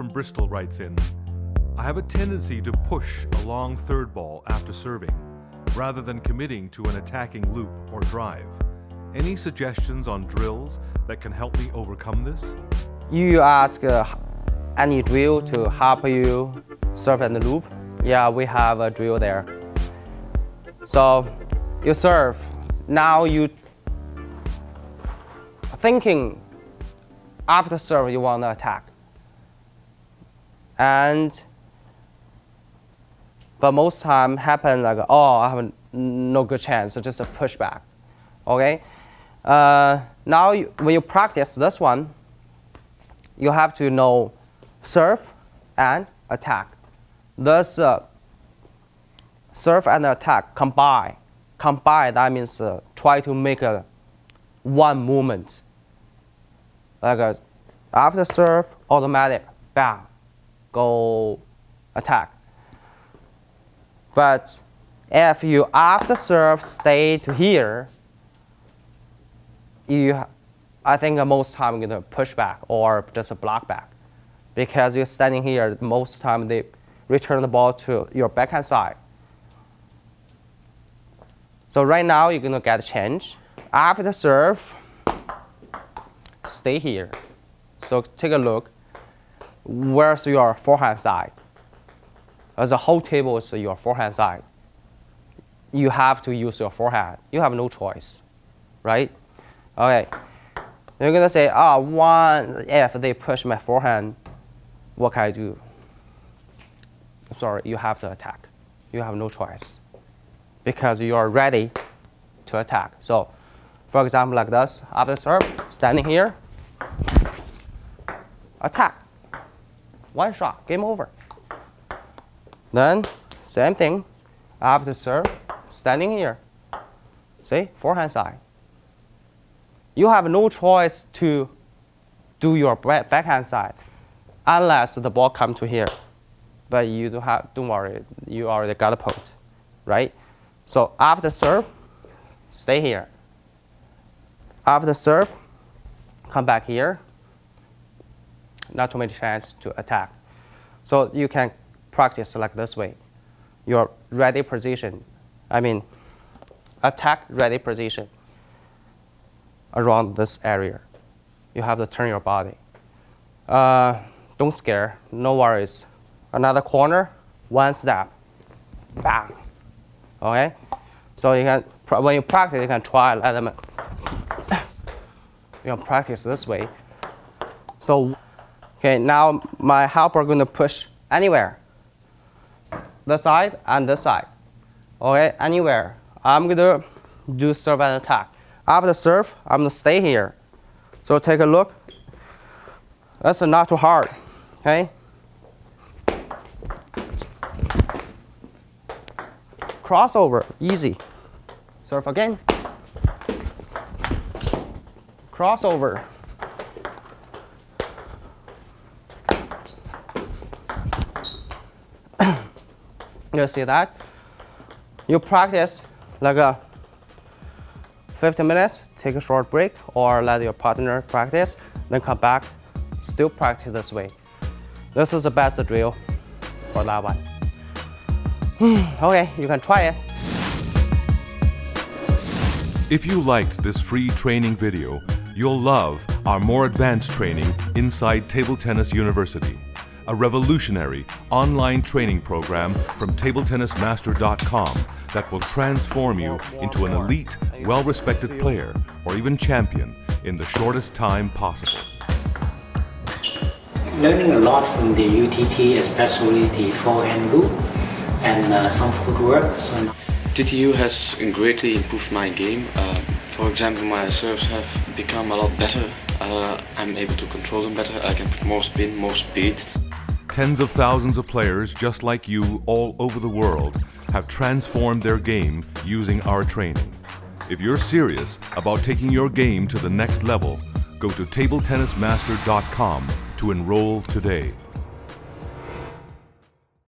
from Bristol writes in, I have a tendency to push a long third ball after serving, rather than committing to an attacking loop or drive. Any suggestions on drills that can help me overcome this? You ask any drill to help you serve and loop? Yeah, we have a drill there. So you serve, now you thinking after serve you want to attack. And but most time happen like, oh, I have no good chance, so just a pushback, okay? Now when you practice this one, you have to know serve and attack. This serve and attack combine. Combine, that means try to make a one movement. Like after serve, automatic, bam, go attack. But if you after serve stay to here, I think most time you're going to push back or just a block back. Because you're standing here, most time they return the ball to your backhand side. So right now you're going to get a change. After the serve, stay here. So take a look. Where's your forehand side? As the whole table is your forehand side. You have to use your forehand. You have no choice, right? Okay. You're going to say, oh, if they push my forehand, what can I do? Sorry, you have to attack. You have no choice because you are ready to attack. So, for example, like this, after serve, standing here, attack. One shot, game over. Then, same thing, after serve, standing here. See, forehand side. You have no choice to do your backhand side unless the ball comes to here. But you don't worry, you already got a point, right? So after serve, stay here. After serve, come back here. Not too many chances to attack. So you can practice like this way. Your ready position, I mean, attack ready position. Around this area. You have to turn your body. Don't scare, no worries. Another corner, one step, bang, okay? So you can, when you practice, you can try let them, you can practice this way. So, okay, now my helper gonna push anywhere. This side and this side, okay, anywhere. I'm gonna do serve and attack. After serve, I'm going to stay here. So take a look. That's not too hard, okay? Crossover, easy. Serve again. Crossover. You see that? You practice like a 15 minutes, take a short break, or let your partner practice, then come back, still practice this way. This is the best drill for that one. Okay, you can try it. If you liked this free training video, you'll love our more advanced training inside Table Tennis University, a revolutionary online training program from tabletennismaster.com that will transform you into an elite, well-respected player or even champion in the shortest time possible. Learning a lot from the UTT, especially the forehand loop and some footwork. So TTU has greatly improved my game. For example, my serves have become a lot better. I'm able to control them better. I can put more spin, more speed. Tens of thousands of players just like you all over the world have transformed their game using our training. If you're serious about taking your game to the next level, go to tabletennismaster.com to enroll today.